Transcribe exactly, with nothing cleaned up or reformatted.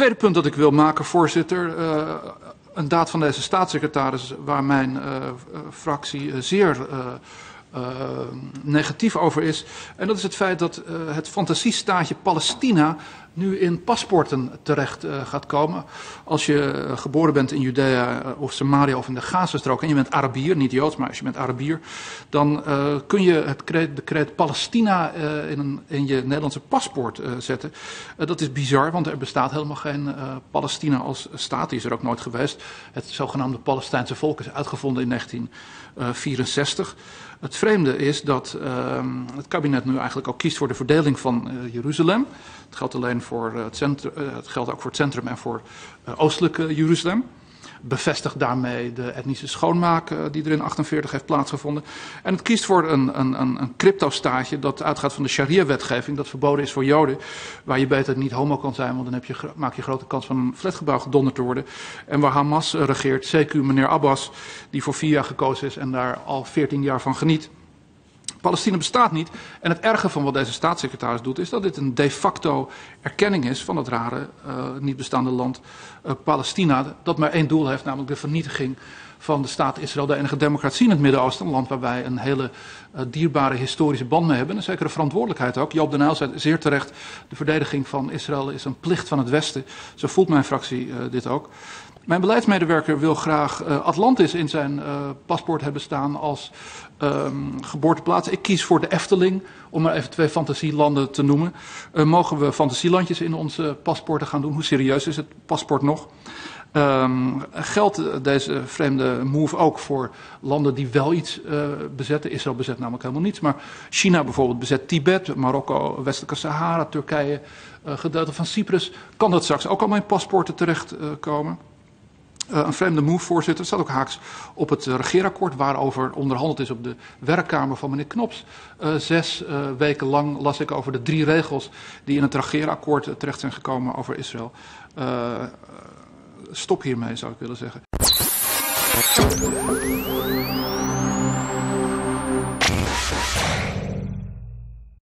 tweede punt dat ik wil maken, voorzitter. Uh, een daad van deze staatssecretaris waar mijn uh, fractie zeer uh, uh, negatief over is. En dat is het feit dat uh, het fantasiestaatje Palestina nu in paspoorten terecht uh, gaat komen. Als je uh, geboren bent in Judea uh, of Samaria of in de Gazastrook en je bent Arabier, niet Joods, maar als je bent Arabier, dan uh, kun je het decreet, decreet Palestina uh, in, een, in je Nederlandse paspoort uh, zetten. Uh, dat is bizar, want er bestaat helemaal geen uh, Palestina als staat. Die is er ook nooit geweest. Het zogenaamde Palestijnse volk is uitgevonden in negentien vierenzestig. Het vreemde is dat uh, het kabinet nu eigenlijk ook kiest voor de verdeling van uh, Jeruzalem. Het geldt alleen voor het centrum, het geldt ook voor het centrum en voor oostelijke Jeruzalem. Bevestigt daarmee de etnische schoonmaak die er in achtenveertig heeft plaatsgevonden. En het kiest voor een, een, een cryptostaatje dat uitgaat van de sharia-wetgeving, dat verboden is voor Joden, waar je beter niet homo kan zijn, want dan heb je, maak je grote kans van een flatgebouw gedonderd te worden. En waar Hamas regeert, zeker meneer Abbas, die voor vier jaar gekozen is en daar al veertien jaar van geniet. Palestina bestaat niet. En het erge van wat deze staatssecretaris doet, is dat dit een de facto erkenning is van het rare, uh, niet bestaande land uh, Palestina. Dat maar één doel heeft, namelijk de vernietiging van de staat Israël, de enige democratie in het Midden-Oosten. Een land waar wij een hele uh, dierbare historische band mee hebben. Een zekere verantwoordelijkheid ook. Joop de Nijl zei zeer terecht, de verdediging van Israël is een plicht van het Westen. Zo voelt mijn fractie uh, dit ook. Mijn beleidsmedewerker wil graag uh, Atlantis in zijn uh, paspoort hebben staan als uh, geboorteplaats. Ik kies voor de Efteling, om maar even twee fantasielanden te noemen. Uh, mogen we fantasielandjes in onze paspoorten gaan doen? Hoe serieus is het paspoort nog? Um, geldt deze vreemde move ook voor landen die wel iets uh, bezetten? Israël bezet namelijk helemaal niets, maar China bijvoorbeeld bezet Tibet, Marokko, Westelijke Sahara, Turkije, uh, gedeelte van Cyprus. Kan dat straks ook allemaal in paspoorten terechtkomen? Uh, Uh, een vreemde move, voorzitter. Het staat ook haaks op het uh, regeerakkoord waarover onderhandeld is op de werkkamer van meneer Knops. Uh, zes uh, weken lang las ik over de drie regels die in het regeerakkoord uh, terecht zijn gekomen over Israël. Uh, uh, stop hiermee, zou ik willen zeggen.